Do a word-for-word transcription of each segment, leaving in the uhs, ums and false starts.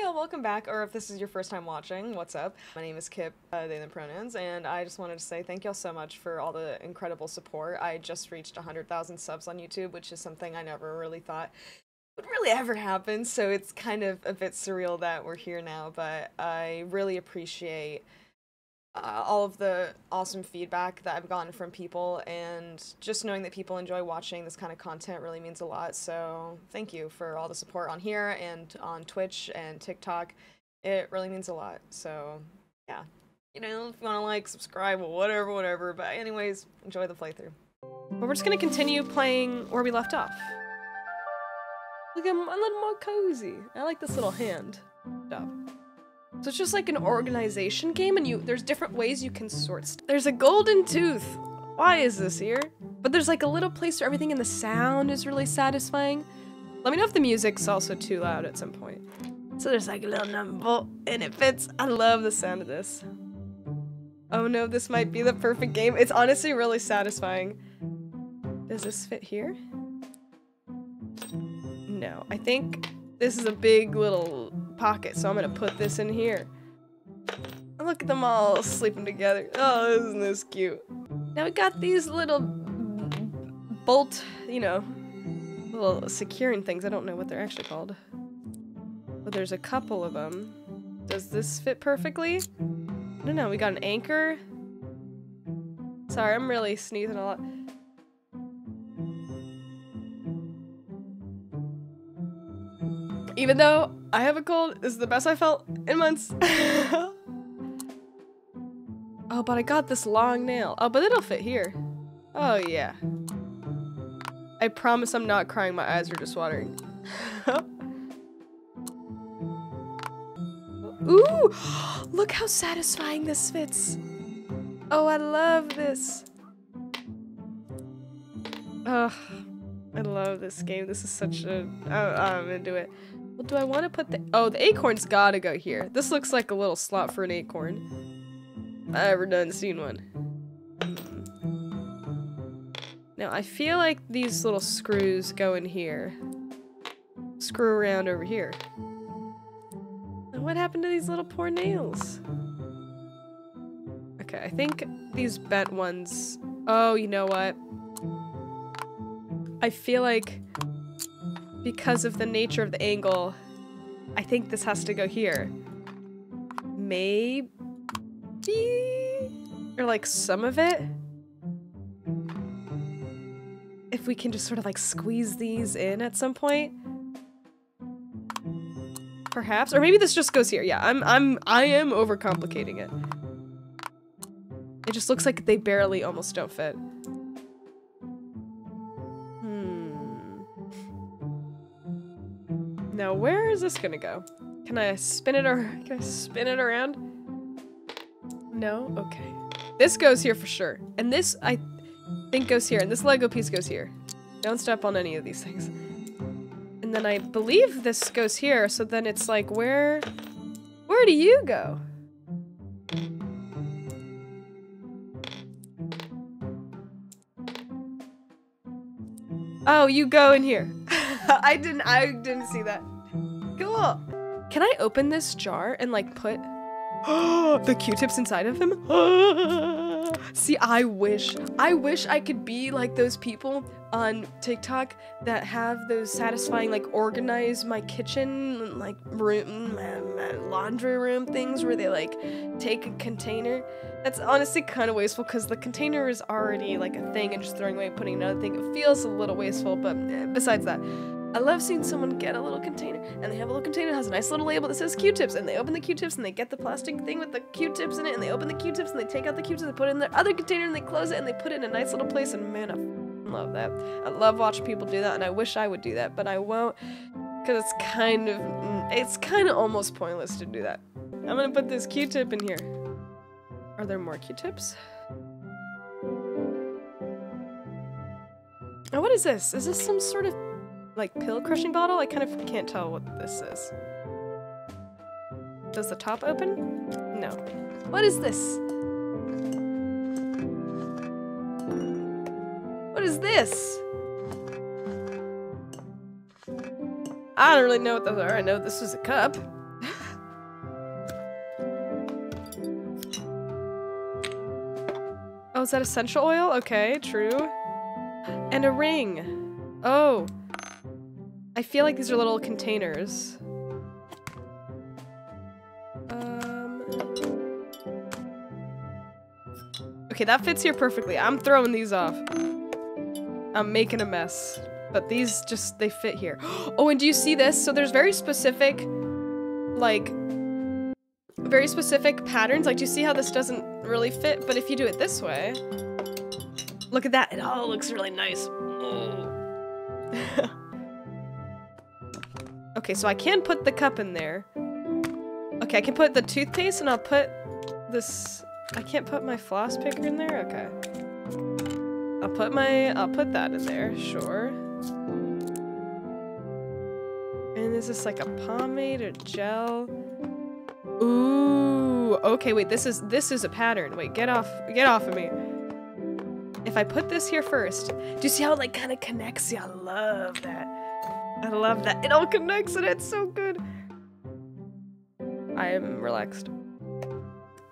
Hi, all, welcome back, or if this is your first time watching, what's up? My name is Kipp, uh, they and the pronouns, and I just wanted to say thank y'all so much for all the incredible support. I just reached one hundred thousand subs on YouTube, which is something I never really thought would really ever happen, so it's kind of a bit surreal that we're here now, but I really appreciate Uh, all of the awesome feedback that I've gotten from people, and just knowing that people enjoy watching this kind of content really means a lot. So thank you for all the support on here and on Twitch and TikTok. It really means a lot. So yeah, you know, if you want to like, subscribe, whatever, whatever. But anyways, enjoy the playthrough. But we're just gonna continue playing where we left off. Look, I'm a little more cozy. I like this little hand job. So it's just like an organization game, and you there's different ways you can sort stuff. There's a golden tooth. Why is this here? But there's like a little place for everything, and the sound is really satisfying. Let me know if the music's also too loud at some point. So there's like a little number, and it fits. I love the sound of this. Oh no, this might be the perfect game. It's honestly really satisfying. Does this fit here? No, I think this is a big little pocket, so I'm gonna put this in here. Look at them all sleeping together. Oh, isn't this cute? Now we got these little bolt, you know, little securing things. I don't know what they're actually called, but there's a couple of them. Does this fit perfectly? I don't know. We got an anchor. Sorry, I'm really sneezing a lot. Even though I have a cold, this is the best I felt in months. Oh, but I got this long nail. Oh, but it'll fit here. Oh yeah. I promise I'm not crying, my eyes are just watering. Ooh, look how satisfying this fits. Oh, I love this. Oh, I love this game. This is such a, oh, I'm into it. Well, do I want to put the- oh, the acorn's gotta go here. This looks like a little slot for an acorn. I've never done seen one. Now, I feel like these little screws go in here. Screw around over here. And what happened to these little poor nails? Okay, I think these bent ones- oh, you know what? I feel like because of the nature of the angle, I think this has to go here. Maybe? Or like some of it? If we can just sort of like squeeze these in at some point? Perhaps? Or maybe this just goes here. Yeah, I'm, I'm, I am overcomplicating it. It just looks like they barely almost don't fit. Now, where is this gonna go? Can I spin it or can I spin it around? No? Okay. This goes here for sure. And this, I think, goes here. And this Lego piece goes here. Don't step on any of these things. And then I believe this goes here. So then it's like, where, where do you go? Oh, you go in here. I didn't- I didn't see that. Cool! Can I open this jar and like put the Q-tips inside of them? See, I wish- I wish I could be like those people on TikTok that have those satisfying like organize my kitchen, like room, laundry room things where they like take a container. That's honestly kind of wasteful because the container is already like a thing and just throwing away and putting another thing. It feels a little wasteful, but besides that, I love seeing someone get a little container and they have a little container that has a nice little label that says Q-tips, and they open the Q-tips and they get the plastic thing with the Q-tips in it, and they open the Q-tips and they take out the Q-tips and they put it in their other container and they close it and they put it in a nice little place, and man, I love that. I love watching people do that, and I wish I would do that, but I won't because it's kind of, it's kind of almost pointless to do that. I'm gonna put this Q-tip in here. Are there more Q-tips? Oh, what is this? Is this some sort of like pill crushing bottle? I kind of can't tell what this is. Does the top open? No. What is this? What is this? I don't really know what those are. I know this is a cup. Oh, is that essential oil? Okay, true. And a ring. Oh. I feel like these are little containers. Um. Okay, that fits here perfectly. I'm throwing these off. I'm making a mess. But these just, they fit here. Oh, and do you see this? So there's very specific, like, very specific patterns. Like, do you see how this doesn't really fit? But if you do it this way, look at that. It all looks really nice. Okay, so I can put the cup in there. Okay, I can put the toothpaste and I'll put this. I can't put my floss picker in there? Okay. I'll put my, I'll put that in there, sure. And is this like a pomade or gel? Ooh, okay, wait, this is, this is a pattern. Wait, get off, get off of me. If I put this here first, do you see how it like kind of connects? Yeah, I love that. I love that. It all connects and it's so good. I am relaxed.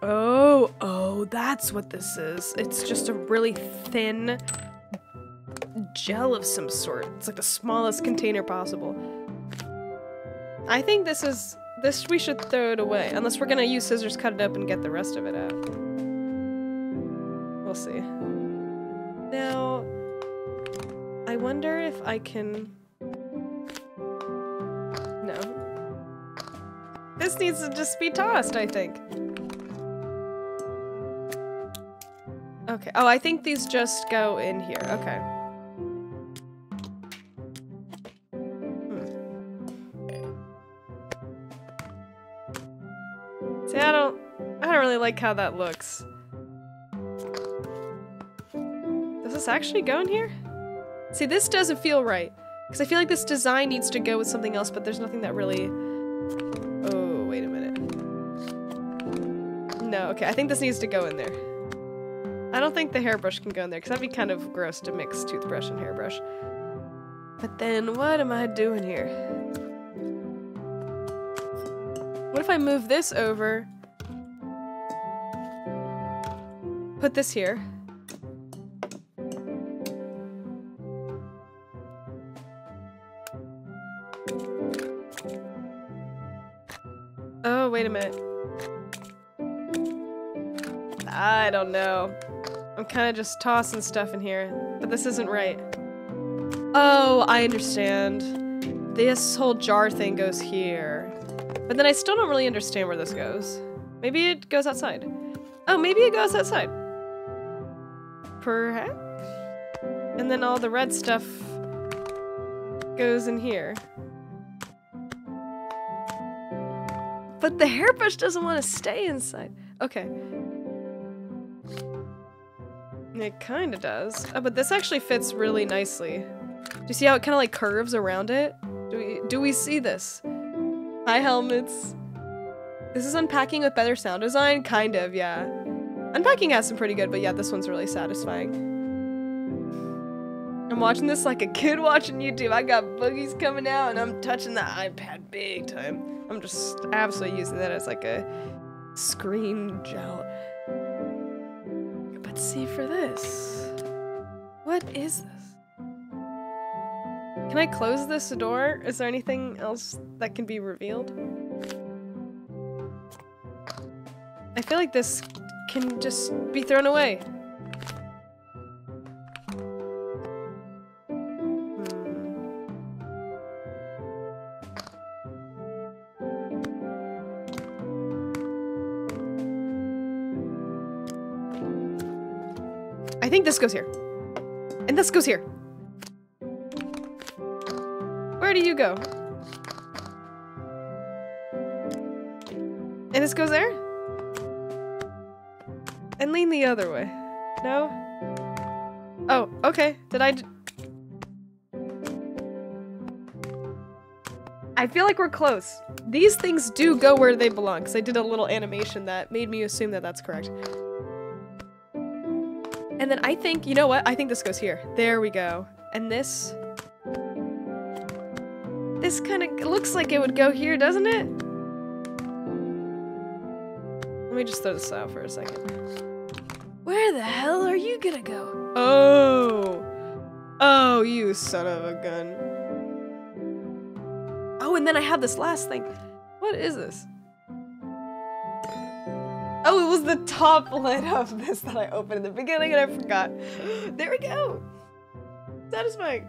Oh, oh, that's what this is. It's just a really thin gel of some sort. It's like the smallest container possible. I think this is, this we should throw it away. Unless we're gonna use scissors, cut it up, and get the rest of it out. We'll see. Now, I wonder if I can... No. This needs to just be tossed, I think. Okay. Oh, I think these just go in here. Okay. Hmm. See, I don't, I don't really like how that looks. Does this actually go in here? See, this doesn't feel right. Because I feel like this design needs to go with something else, but there's nothing that really... Oh, wait a minute. No, okay. I think this needs to go in there. I don't think the hairbrush can go in there because that'd be kind of gross to mix toothbrush and hairbrush. But then what am I doing here? What if I move this over? Put this here. Oh, wait a minute. I don't know. I'm kind of just tossing stuff in here, but this isn't right. Oh, I understand. This whole jar thing goes here. But then I still don't really understand where this goes. Maybe it goes outside. Oh, maybe it goes outside. Perhaps? And then all the red stuff goes in here. But the hairbrush doesn't want to stay inside. Okay. It kind of does. Oh, but this actually fits really nicely. Do you see how it kind of like curves around it? Do we, do we see this? Hi, helmets. This is unpacking with better sound design? Kind of, yeah. Unpacking has some pretty good, but yeah, this one's really satisfying. I'm watching this like a kid watching YouTube. I got boogies coming out and I'm touching the iPad big time. I'm just absolutely using that as like a screen gel. Let's see for this. What is this? Can I close this door? Is there anything else that can be revealed? I feel like this can just be thrown away. I think this goes here. And this goes here. Where do you go? And this goes there? And lean the other way. No? Oh, okay. Did I d- I feel like we're close. These things do go where they belong, because I did a little animation that made me assume that that's correct. And then I think, you know what? I think this goes here. There we go. And this... This kind of looks like it would go here, doesn't it? Let me just throw this out for a second. Where the hell are you gonna go? Oh. Oh, you son of a gun. Oh, and then I have this last thing. What is this? Oh, it was the top lid of this that I opened in the beginning and I forgot. There we go. Satisfying.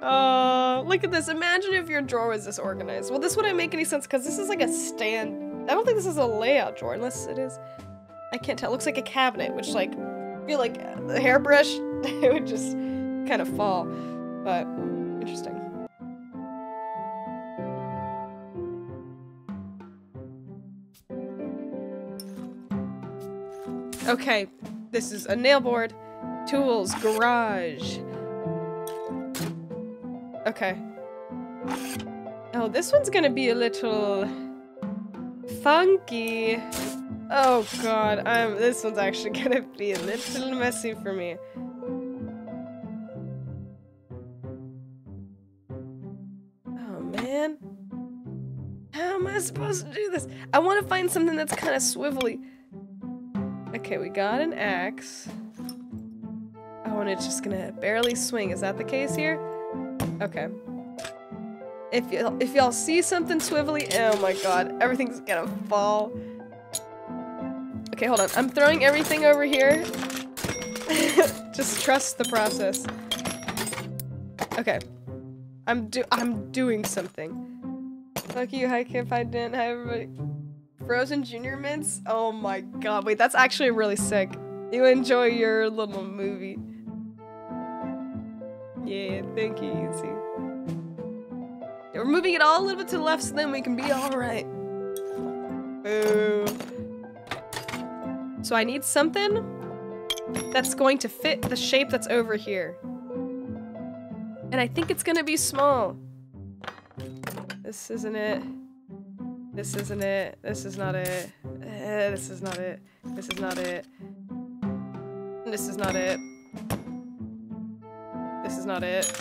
Uh, look at this. Imagine if your drawer was this organized. Well, this wouldn't make any sense because this is like a stand. I don't think this is a layout drawer unless it is. I can't tell. It looks like a cabinet, which like, I feel like the hairbrush, it would just kind of fall. But interesting. Okay, this is a nail board, tools, garage. Okay. Oh, this one's gonna be a little funky. Oh god, I'm, this one's actually gonna be a little messy for me. Oh man. How am I supposed to do this? I want to find something that's kind of swivelly. Okay, we got an axe. Oh, and it's just gonna barely swing. Is that the case here? Okay. If y'all if y'all see something swivelly, oh my god, everything's gonna fall. Okay, hold on. I'm throwing everything over here. Just trust the process. Okay. I'm do I'm doing something. Fuck you, hi Kipp, I didn't hi everybody. Frozen Junior Mints? Oh my god, wait, that's actually really sick. You enjoy your little movie. Yeah, thank you, Yuzi. Yeah, we're moving it all a little bit to the left so then we can be alright. Boo. So I need something that's going to fit the shape that's over here. And I think it's gonna be small. This isn't it. This isn't it. This is not it. Uh, this is not it. This is not it. This is not it. This is not it.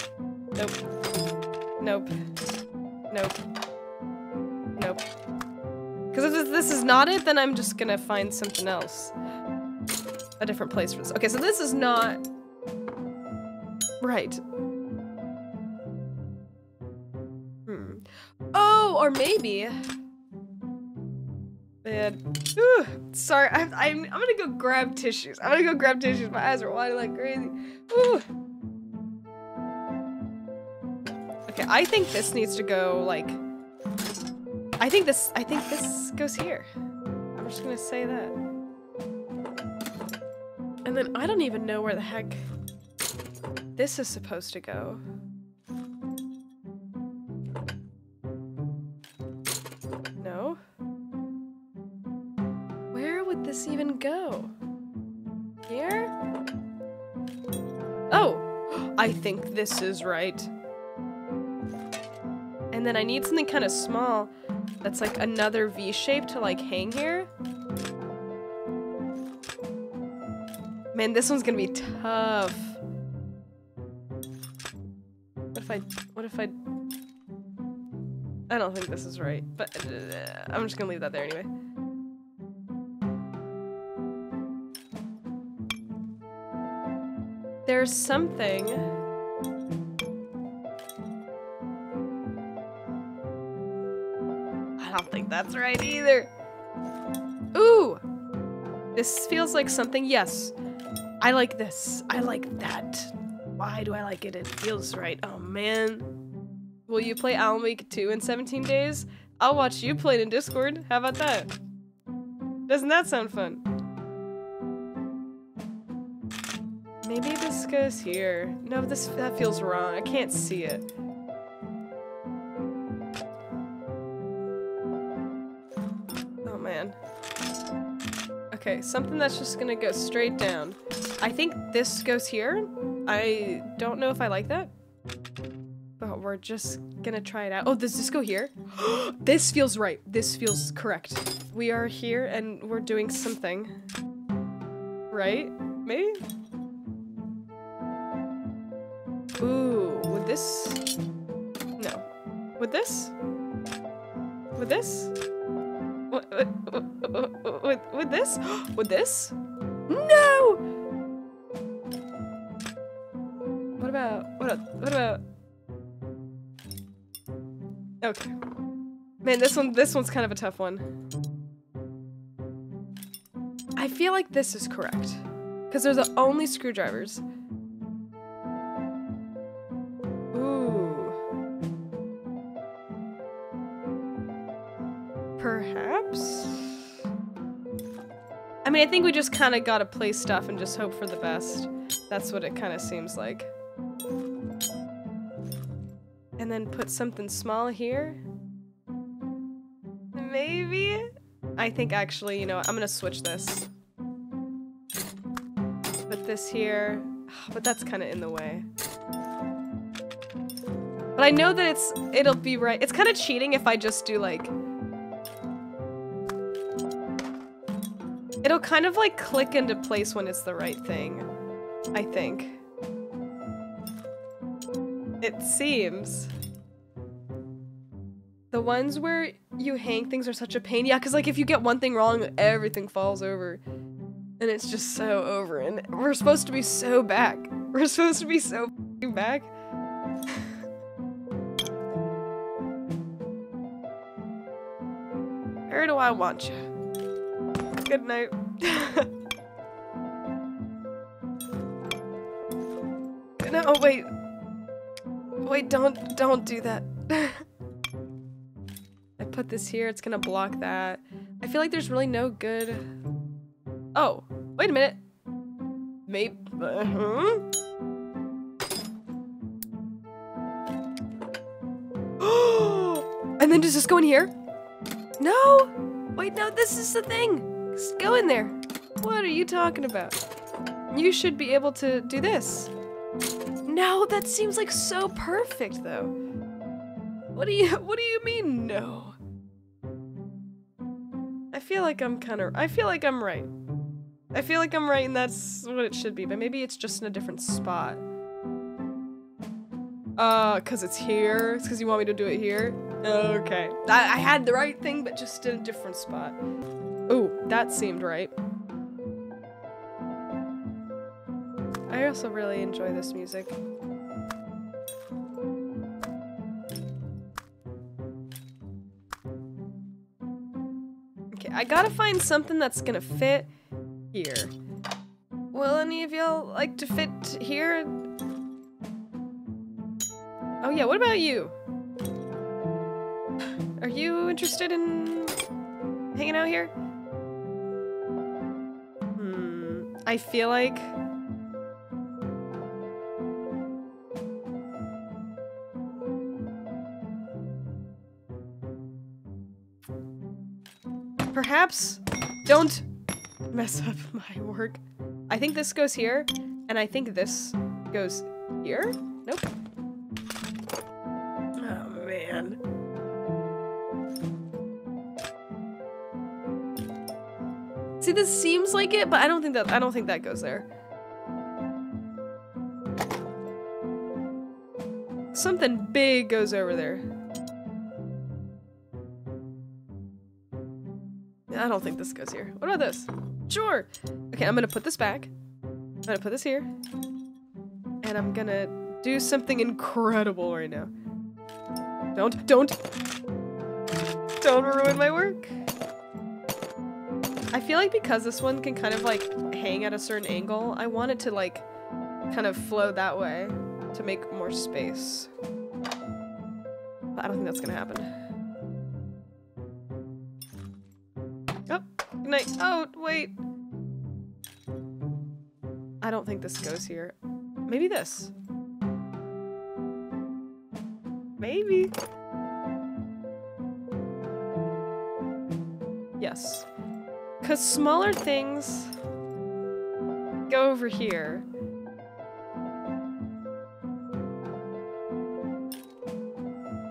Nope. Nope. Nope. Nope. Because if this is not it, then I'm just gonna find something else. A different place for this. Okay, so this is not... Right. Hmm. Oh, or maybe... Man. Ooh, sorry, I, I'm, I'm gonna go grab tissues. I'm gonna go grab tissues. My eyes are wide like crazy. Ooh. Okay, I think this needs to go, like... I think this- I think this goes here. I'm just gonna say that. And then I don't even know where the heck this is supposed to go. No? Where would this even go? Here? Oh! I think this is right. And then I need something kind of small that's like another V shape to like hang here. Man, this one's gonna be tough. What if I, what if I, I don't think this is right, but uh, I'm just gonna leave that there anyway. There's something. I don't think that's right either. Ooh! This feels like something. Yes. I like this. I like that. Why do I like it? It feels right. Oh, man. Will you play Alan Wake two in seventeen days? I'll watch you play it in Discord. How about that? Doesn't that sound fun? Maybe this goes here. No, this that feels wrong. I can't see it. Man. Okay, something that's just gonna go straight down. I think this goes here. I don't know if I like that, but we're just gonna try it out. Oh, does this go here? This feels right. This feels correct. We are here and we're doing something. Right? Maybe? Ooh, would this? No. Would this? Would this? With, with, with this? With this? No! What about, what about, what about? Okay. Man, this one, this one's kind of a tough one. I feel like this is correct. Because there's the only screwdrivers. I mean, I think we just kind of gotta play stuff and just hope for the best. That's what it kind of seems like. And then put something small here. Maybe? I think actually, you know, I'm gonna switch this. Put this here. But that's kind of in the way. But I know that it's, it'll be right. It's kind of cheating if I just do like... It'll kind of like click into place when it's the right thing, I think. It seems. The ones where you hang things are such a pain. Yeah, because like if you get one thing wrong, everything falls over. And it's just so over. And we're supposed to be so back. We're supposed to be so f***ing back. Where do I want you? Good night. No, oh, wait. Wait, don't, don't do that. I put this here, it's gonna block that. I feel like there's really no good... Oh, wait a minute. Maybe... Uh-huh. And then does this go in here? No! Wait, no, this is the thing! Just go in there. What are you talking about? You should be able to do this. No, that seems like so perfect though. What do you what do you mean no? I feel like I'm kind of I feel like I'm right. I feel like I'm right and that's what it should be, but maybe it's just in a different spot. Uh, cause it's here. It's cause you want me to do it here. Okay. I, I had the right thing, but just in a different spot. Ooh, that seemed right. I also really enjoy this music. Okay, I gotta find something that's gonna fit here. Will any of y'all like to fit here? Oh yeah, what about you? Are you interested in hanging out here? I feel like perhaps don't mess up my work. I think this goes here, and I think this goes here. Nope. Oh man. See, this seems like it, but I don't think that I don't think that goes there. Something big goes over there. I don't think this goes here. What about this? Sure. Okay, I'm gonna put this back. I'm gonna put this here. And I'm gonna do something incredible right now. Don't, don't, don't ruin my work. I feel like because this one can kind of like hang at a certain angle, I want it to like kind of flow that way to make more space. But I don't think that's gonna happen. Oh, good night. Oh, wait. I don't think this goes here. Maybe this. Maybe. Yes. Because smaller things go over here.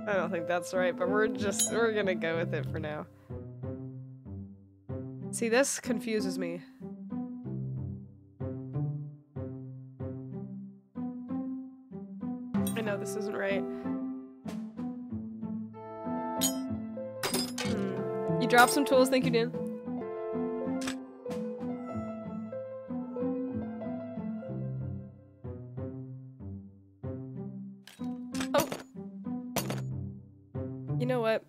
I don't think that's right, but we're just, we're gonna go with it for now. See, this confuses me. I know this isn't right. dropped some tools. Thank you, Dan. Oh. You know what?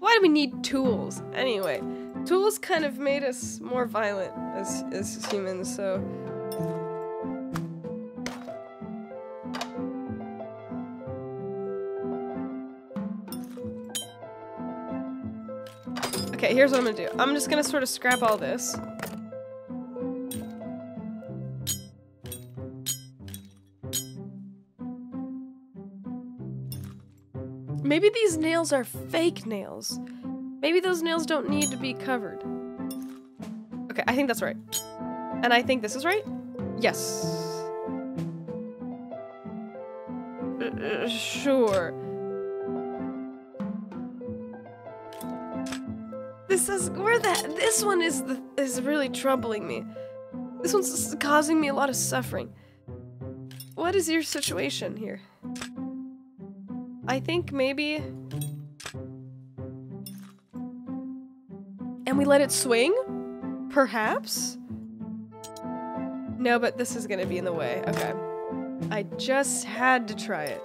Why do we need tools? Anyway, tools kind of made us more violent as, as humans, so... Okay, here's what I'm gonna do. I'm just gonna sort of scrap all this. Maybe these nails are fake nails. Maybe those nails don't need to be covered. Okay, I think that's right. And I think this is right? Yes. Uh, sure. This is where that this one is the, is really troubling me. This one's causing me a lot of suffering. What is your situation here? I think maybe. And we let it swing? Perhaps? No, but this is gonna be in the way. Okay. I just had to try it.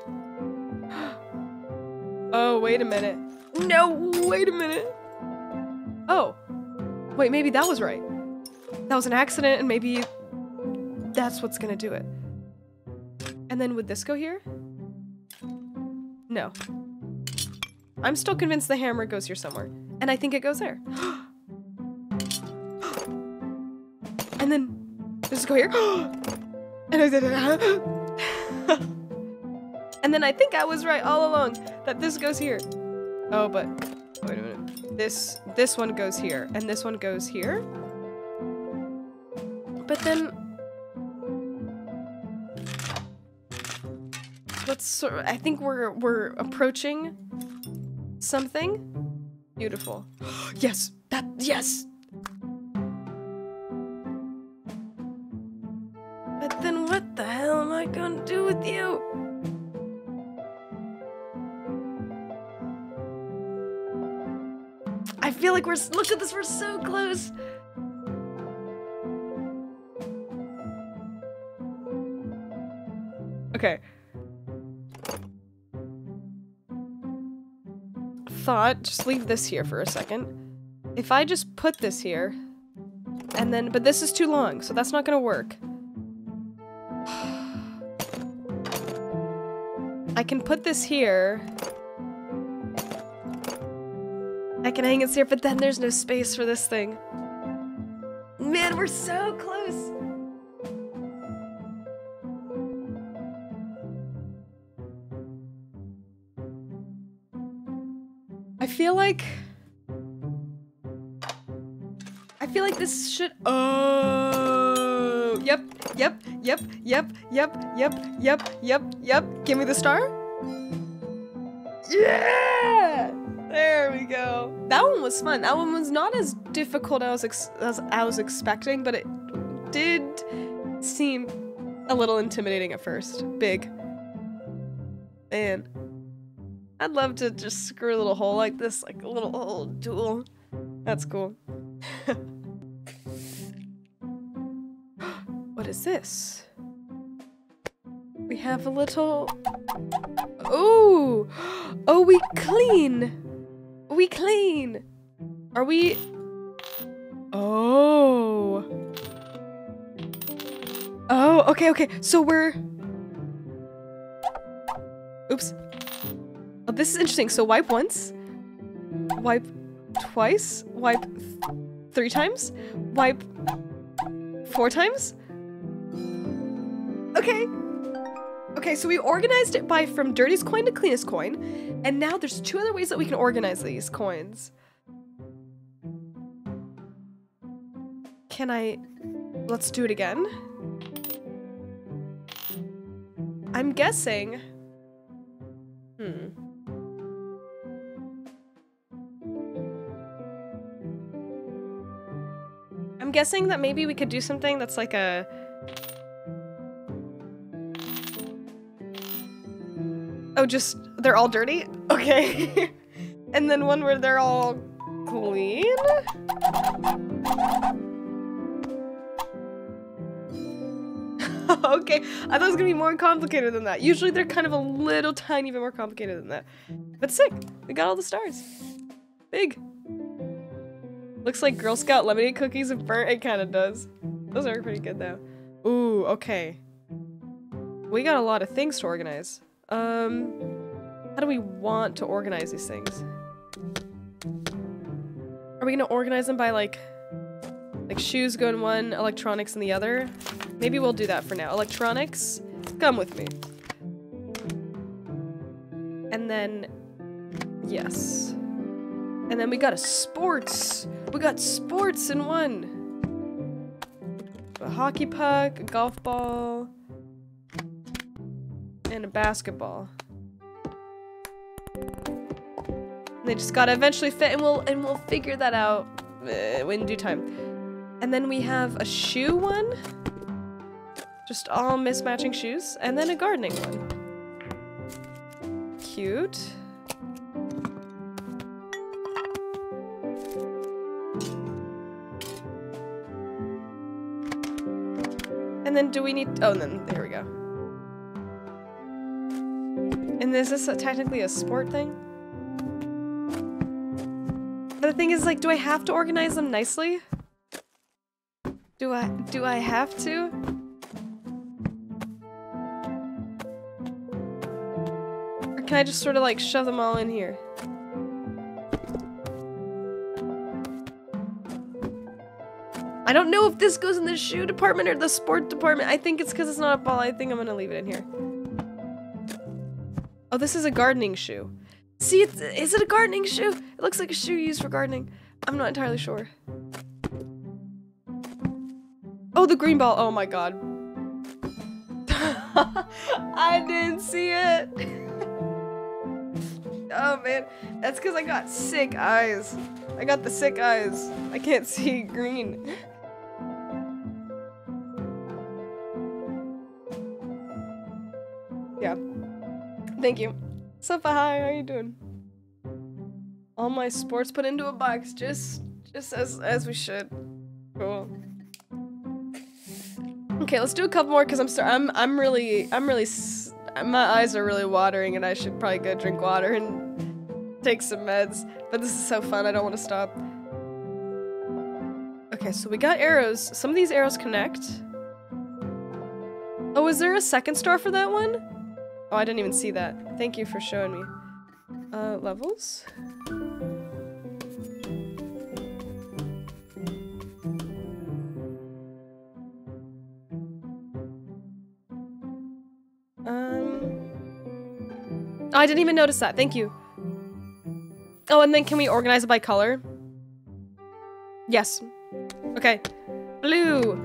Oh, wait a minute. No, wait a minute. Oh, wait, maybe that was right. That was an accident, and maybe that's what's gonna do it. And then would this go here? No. I'm still convinced the hammer goes here somewhere, and I think it goes there. And then does this go here? And I did it. And then I think I was right all along that this goes here. Oh, but wait a minute. This this one goes here, and this one goes here. But then let's sort of, I think we're we're approaching something beautiful. Yes, that yes. But then what the hell am I gonna do with you? I feel like we're- look at this, we're so close! Okay. Thought, just leave this here for a second. If I just put this here, and then- but this is too long, so that's not gonna work. I can put this here. I can hang it here, but then there's no space for this thing. Man, we're so close! I feel like... I feel like this should- Oh! Yep, yep, yep, yep, yep, yep, yep, yep, yep. Give me the star? Yeah! There we go. That one was fun. That one was not as difficult as, ex as I was expecting, but it did seem a little intimidating at first. Big. Man. I'd love to just screw a little hole like this, like a little old tool. That's cool. What is this? We have a little... Oh! Oh, we clean! We clean! Are we... Oh! Oh, okay, okay, so we're... Oops. Oh, this is interesting, so wipe once. Wipe twice. Wipe th three times. Wipe four times. Okay. Okay, so we organized it by from dirtiest coin to cleanest coin, and now there's two other ways that we can organize these coins. Can I... Let's do it again. I'm guessing... Hmm. I'm guessing that maybe we could do something that's like a... Oh, just, they're all dirty? Okay. and then one where they're all clean. Okay, I thought it was gonna be more complicated than that. Usually they're kind of a little tiny bit more complicated than that. But sick, we got all the stars. Big. Looks like Girl Scout lemonade cookies and burnt, it kinda does. Those are pretty good though. Ooh, okay. We got a lot of things to organize. Um, how do we want to organize these things? Are we gonna organize them by like, like shoes go in one, electronics in the other? Maybe we'll do that for now. Electronics, come with me. And then, yes. And then we got a sports. We got sports in one. A hockey puck, a golf ball, and a basketball. And they just gotta eventually fit, and we'll and we'll figure that out uh, in due time. And then we have a shoe one. Just all mismatching shoes, and then a gardening one. Cute. And then do we need- oh, and then there we go. And is this a, technically a sport thing? But the thing is, like, do I have to organize them nicely? Do I- do I have to? Can I just sort of like shove them all in here? I don't know if this goes in the shoe department or the sport department. I think it's because it's not a ball. I think I'm gonna leave it in here. Oh, this is a gardening shoe. See, it's, is it a gardening shoe? It looks like a shoe used for gardening. I'm not entirely sure. Oh, the green ball. Oh my god. I didn't see it. Oh man, that's because I got sick eyes. I got the sick eyes. I can't see green. Yeah. Thank you. Sup, hi, how are you doing? All my sports put into a box, just just as as we should. Cool. Okay, let's do a couple more because I'm start. I'm I'm really I'm really. S My eyes are really watering and I should probably go drink water and take some meds. But this is so fun, I don't want to stop. Okay, so we got arrows. Some of these arrows connect. Oh, is there a second star for that one? Oh, I didn't even see that. Thank you for showing me. Uh, levels? Oh, I didn't even notice that. Thank you. Oh, and then can we organize it by color? Yes. Okay. Blue.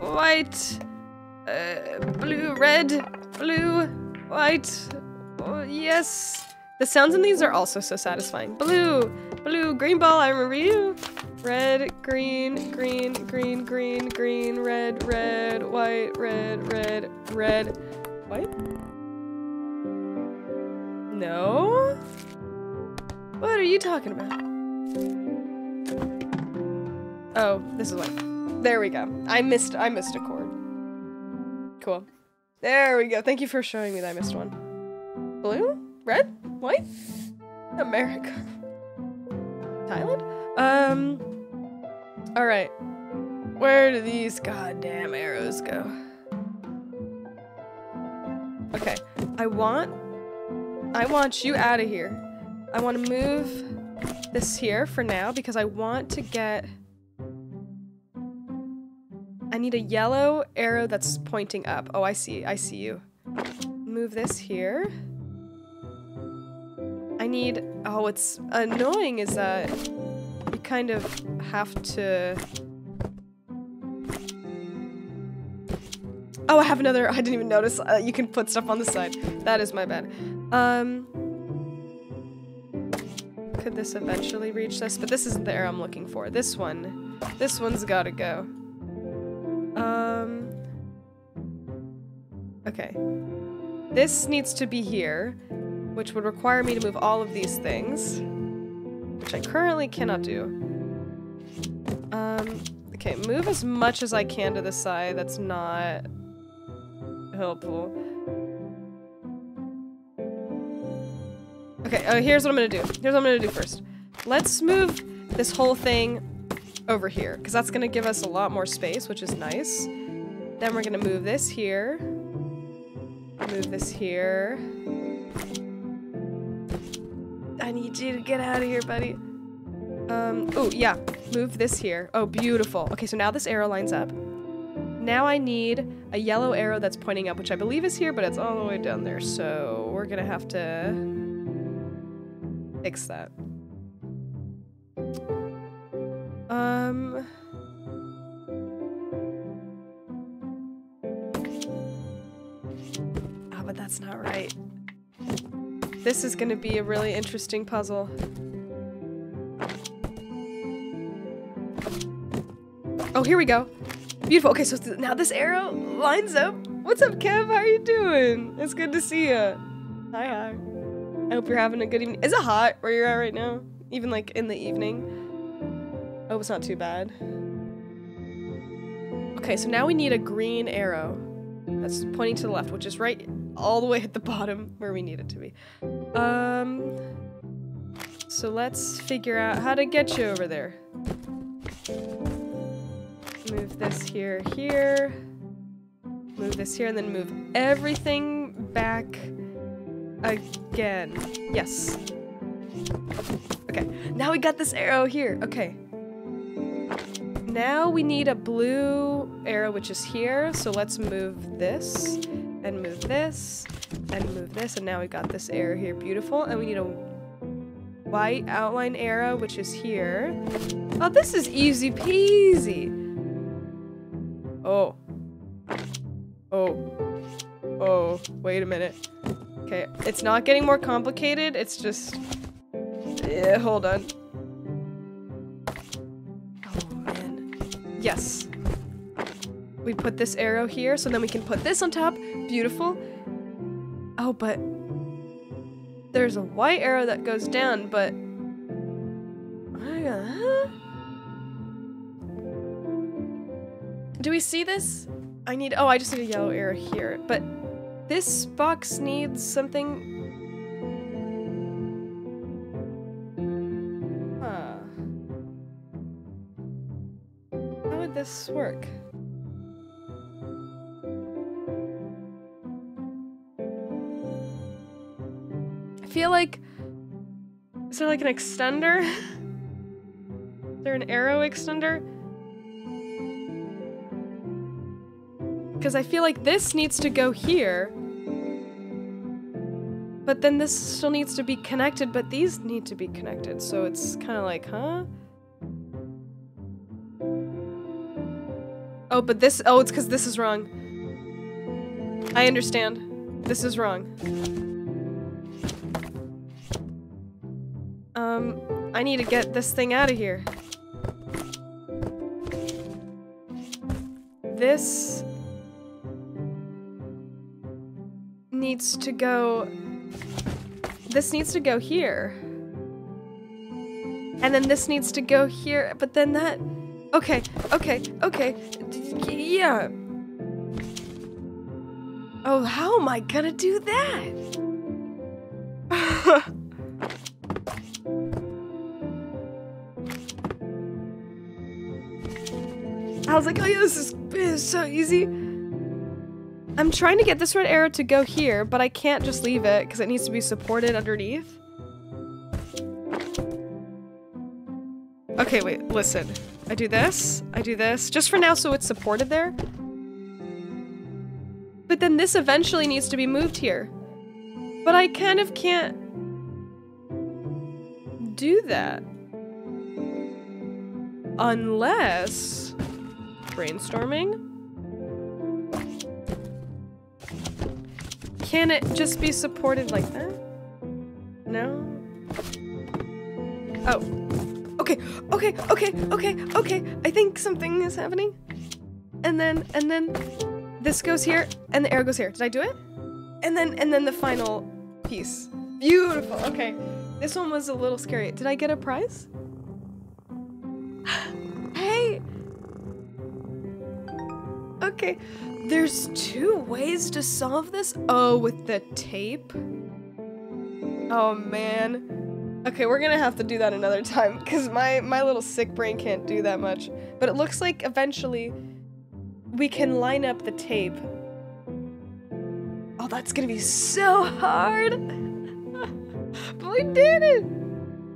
White. Uh, blue, red. Blue. White. Oh, yes. The sounds in these are also so satisfying. Blue. Blue. Green ball. I remember you. Red. Green. Green. Green. Green. Green. Red. Red. White. Red. Red. Red. White? No? What are you talking about? Oh, this is one. There we go. I missed I missed a chord. Cool. There we go. Thank you for showing me that I missed one. Blue? Red? White? America. Thailand? Um Alright. Where do these goddamn arrows go? Okay. I want I want you out of here. I want to move this here for now because I want to get... I need a yellow arrow that's pointing up. Oh, I see. I see you. Move this here. I need... Oh, what's annoying is that you kind of have to... Oh, I have another... I didn't even notice. Uh, you can put stuff on the side. That is my bad. Um... Could this eventually reach this? But this isn't the arrow I'm looking for. This one. This one's gotta go. Um... Okay. This needs to be here. which would require me to move all of these things, which I currently cannot do. Um, okay, move as much as I can to the side. That's not helpful. Okay, uh, here's what I'm gonna do. Here's what I'm gonna do first. Let's move this whole thing over here, because that's gonna give us a lot more space, which is nice. Then we're gonna move this here. Move this here. I need you to get out of here, buddy. Um, oh, yeah. Move this here. Oh, beautiful. Okay, so now this arrow lines up. Now I need a yellow arrow that's pointing up, which I believe is here, but it's all the way down there, so we're gonna have to fix that. Um... Ah, but that's not right. This is gonna be a really interesting puzzle. Oh, here we go. Beautiful. Okay, so th now this arrow lines up. What's up, Kev? How are you doing? It's good to see ya. Hi, hi. I hope you're having a good evening. Is it hot where you're at right now? Even like in the evening? Oh, it's not too bad. Okay, so now we need a green arrow that's pointing to the left, which is right all the way at the bottom where we need it to be. Um, so let's figure out how to get you over there. Move this here, here. Move this here, and then move everything back again. Yes. Okay, now we got this arrow here. Okay. Now we need a blue arrow, which is here. So let's move this, and move this, and move this, and now we got this arrow here. Beautiful. And we need a white outline arrow, which is here. Oh, this is easy peasy. Oh. Oh. Oh. Wait a minute. Okay, it's not getting more complicated, it's just... Yeah, hold on. Oh, man. Yes. We put this arrow here, so then we can put this on top. Beautiful. Oh, but... There's a white arrow that goes down, but... Do we see this? I need- oh, I just need a yellow arrow here, but this box needs something... Huh. How would this work? I feel like... Is there like an extender? Is there an arrow extender? Because I feel like this needs to go here, but then this still needs to be connected, but these need to be connected, so it's kind of like, huh? Oh, but this- oh, it's because this is wrong. I understand. This is wrong. Um, I need to get this thing out of here. This... needs to go, this needs to go here, and then this needs to go here, but then that, okay, okay, okay, D- yeah. Oh, how am I gonna do that? I was like, oh yeah, this is, this is so easy. I'm trying to get this red arrow to go here, but I can't just leave it because it needs to be supported underneath. Okay, wait, listen. I do this, I do this, just for now so it's supported there. But then this eventually needs to be moved here. But I kind of can't do that. Unless... brainstorming? Can it just be supported like that? No? Oh. Okay, okay, okay, okay, okay. I think something is happening. And then, and then this goes here, and the arrow goes here. Did I do it? And then, and then the final piece. Beautiful. Okay. This one was a little scary. Did I get a prize? Hey! Okay. There's two ways to solve this? Oh, with the tape? Oh, man. Okay, we're gonna have to do that another time, because my, my little sick brain can't do that much. But it looks like eventually we can line up the tape. Oh, that's gonna be so hard! But we did it!